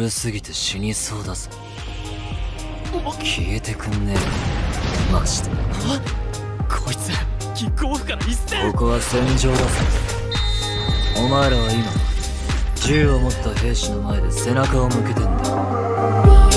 古すぎて死にそうだぜ。消えてくんねえマジで。こいつキックオフから一戦。ここは戦場だぜ。お前らは今銃を持った兵士の前で背中を向けてんだ。